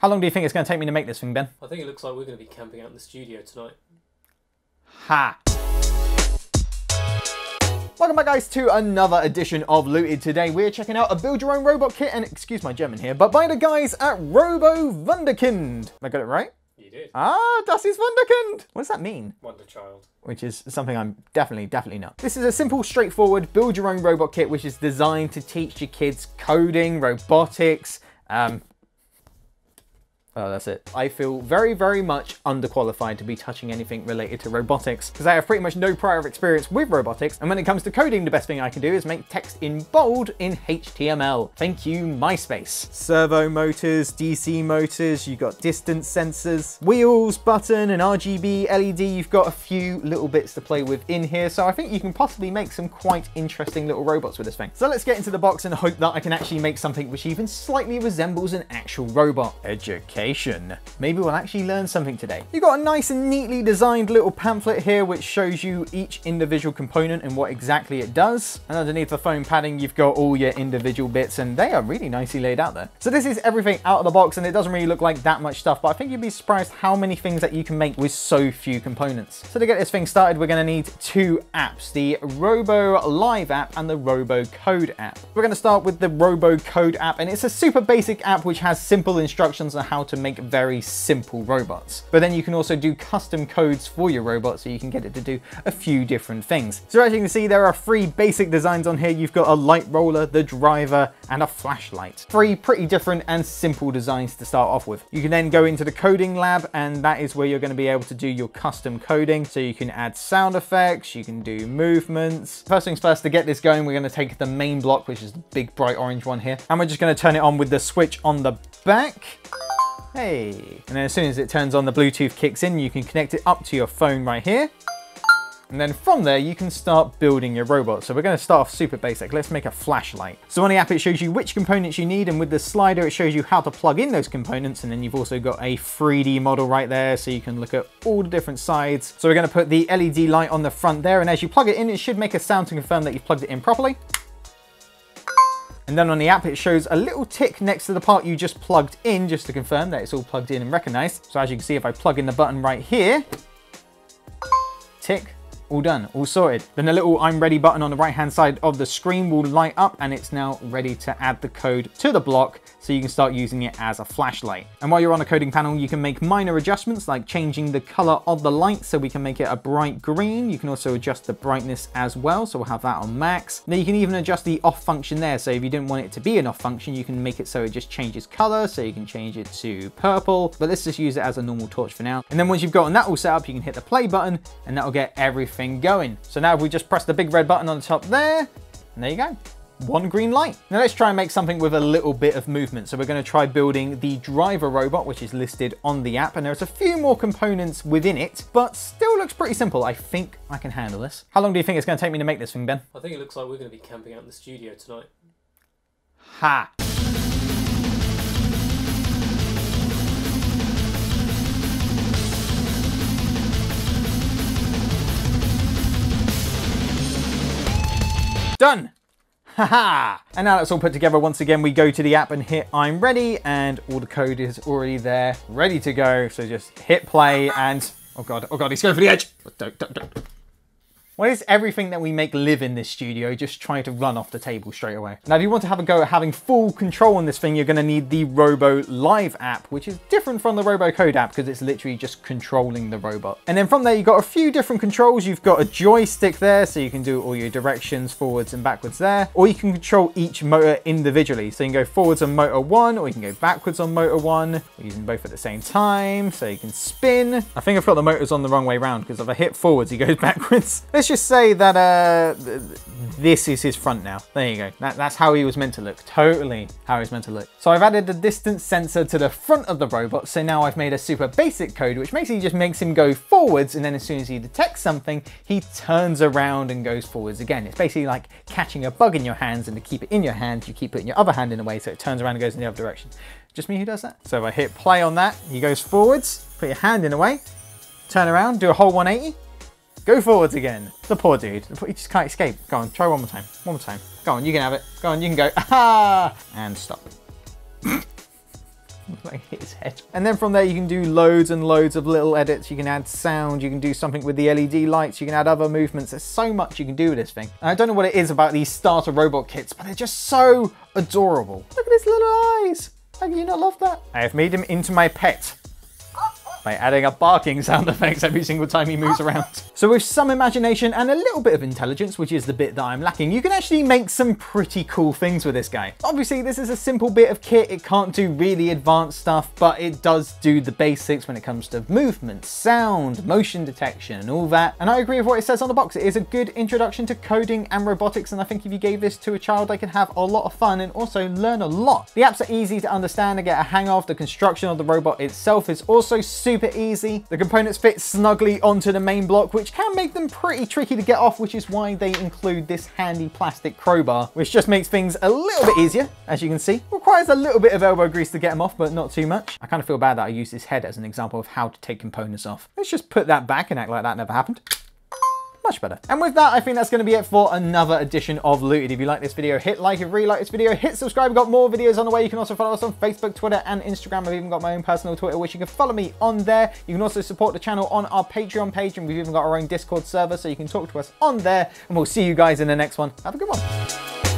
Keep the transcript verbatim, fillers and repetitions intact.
How long do you think it's going to take me to make this thing, Ben? I think it looks like we're going to be camping out in the studio tonight. Ha! Welcome back, guys, to another edition of Looted. Today we're checking out a build your own robot kit, and excuse my German here, but by the guys at Robo Wunderkind. I got it right? You did. Ah, das ist Wunderkind! What does that mean? Wonder Child. Which is something I'm definitely, definitely not. This is a simple, straightforward build your own robot kit, which is designed to teach your kids coding, robotics, um... Oh, that's it. I feel very, very much underqualified to be touching anything related to robotics because I have pretty much no prior experience with robotics. And when it comes to coding, the best thing I can do is make text in bold in H T M L. Thank you, MySpace. Servo motors, D C motors, you've got distance sensors, wheels, button, and R G B, L E D. You've got a few little bits to play with in here. So I think you can possibly make some quite interesting little robots with this thing. So let's get into the box and hope that I can actually make something which even slightly resembles an actual robot. Educate. Maybe we'll actually learn something today. You've got a nice and neatly designed little pamphlet here which shows you each individual component and what exactly it does. And underneath the foam padding, you've got all your individual bits, and they are really nicely laid out there. So this is everything out of the box, and it doesn't really look like that much stuff, but I think you'd be surprised how many things that you can make with so few components. So to get this thing started, we're gonna need two apps, the RoboLive app and the RoboCode app. We're gonna start with the RoboCode app, and it's a super basic app which has simple instructions on how to to make very simple robots. But then you can also do custom codes for your robot, so you can get it to do a few different things. So as you can see, there are three basic designs on here. You've got a light roller, the driver, and a flashlight. Three pretty different and simple designs to start off with. You can then go into the coding lab, and that is where you're going to be able to do your custom coding. So you can add sound effects, you can do movements. First things first, to get this going, we're going to take the main block, which is the big bright orange one here, and we're just going to turn it on with the switch on the back. Hey, and then as soon as it turns on, the Bluetooth kicks in. You can connect it up to your phone right here. And then from there, you can start building your robot. So we're going to start off super basic. Let's make a flashlight. So on the app, it shows you which components you need. And with the slider, it shows you how to plug in those components. And then you've also got a three D model right there. So you can look at all the different sides. So we're going to put the L E D light on the front there. And as you plug it in, it should make a sound to confirm that you've plugged it in properly. And then on the app, it shows a little tick next to the part you just plugged in, just to confirm that it's all plugged in and recognized. So as you can see, if I plug in the button right here, tick, all done, all sorted. Then the little I'm ready button on the right hand side of the screen will light up, and it's now ready to add the code to the block so you can start using it as a flashlight. And while you're on the coding panel, you can make minor adjustments like changing the color of the light so we can make it a bright green. You can also adjust the brightness as well, so we'll have that on max. Now you can even adjust the off function there, so if you didn't want it to be an off function, you can make it so it just changes color, so you can change it to purple, but let's just use it as a normal torch for now. And then once you've gotten that all set up, you can hit the play button, and that'll get everything going. So now if we just press the big red button on the top there, and there you go. One green light. Now let's try and make something with a little bit of movement. So we're going to try building the driver robot, which is listed on the app, and there's a few more components within it, but still looks pretty simple. I think I can handle this. How long do you think it's going to take me to make this thing, Ben? I think it looks like we're going to be camping out in the studio tonight. Ha! Done! Haha! And now that's all put together. Once again, we go to the app and hit I'm ready, and all the code is already there, ready to go. So just hit play and, oh God, oh God, he's going for the edge. Don't, don't, don't. Why does everything that we make live in this studio just try to run off the table straight away? Now, if you want to have a go at having full control on this thing, you're gonna need the RoboLive app, which is different from the RoboCode app because it's literally just controlling the robot. And then from there, you've got a few different controls. You've got a joystick there, so you can do all your directions forwards and backwards there, or you can control each motor individually. So you can go forwards on motor one, or you can go backwards on motor one. We're using both at the same time, so you can spin. I think I've got the motors on the wrong way around because if I hit forwards, he goes backwards. Let's just say that uh, this is his front now. There you go. That, that's how he was meant to look. Totally how he's meant to look. So I've added the distance sensor to the front of the robot. So now I've made a super basic code, which basically just makes him go forwards. And then as soon as he detects something, he turns around and goes forwards again. It's basically like catching a bug in your hands, and to keep it in your hand, you keep putting your other hand in the way so it turns around and goes in the other direction. Just me who does that? So if I hit play on that, he goes forwards, put your hand in the way, turn around, do a whole one eighty. Go forwards again. The poor dude. He just can't escape. Go on, try one more time. One more time. Go on, you can have it. Go on, you can go. Ah! And stop. like hit his head. And then from there you can do loads and loads of little edits. You can add sound, you can do something with the L E D lights, you can add other movements. There's so much you can do with this thing. And I don't know what it is about these starter robot kits, but they're just so adorable. Look at his little eyes. How do you not love that? I have made him into my pet by adding up barking sound effects every single time he moves around. So with some imagination and a little bit of intelligence, which is the bit that I'm lacking, you can actually make some pretty cool things with this guy. Obviously, this is a simple bit of kit. It can't do really advanced stuff, but it does do the basics when it comes to movement, sound, motion detection, and all that. And I agree with what it says on the box. It is a good introduction to coding and robotics, and I think if you gave this to a child, they could have a lot of fun and also learn a lot. The apps are easy to understand and get a hang of. The construction of the robot itself is also super super easy. The components fit snugly onto the main block, which can make them pretty tricky to get off, which is why they include this handy plastic crowbar, which just makes things a little bit easier, as you can see. Requires a little bit of elbow grease to get them off, but not too much. I kind of feel bad that I used his head as an example of how to take components off. Let's just put that back and act like that never happened. Much better. And with that, I think that's going to be it for another edition of Looted. If you like this video, hit like. If you really like this video, hit subscribe. We've got more videos on the way. You can also follow us on Facebook, Twitter, and Instagram. I've even got my own personal Twitter, which you can follow me on there. You can also support the channel on our Patreon page, and we've even got our own Discord server, so you can talk to us on there. And we'll see you guys in the next one. Have a good one.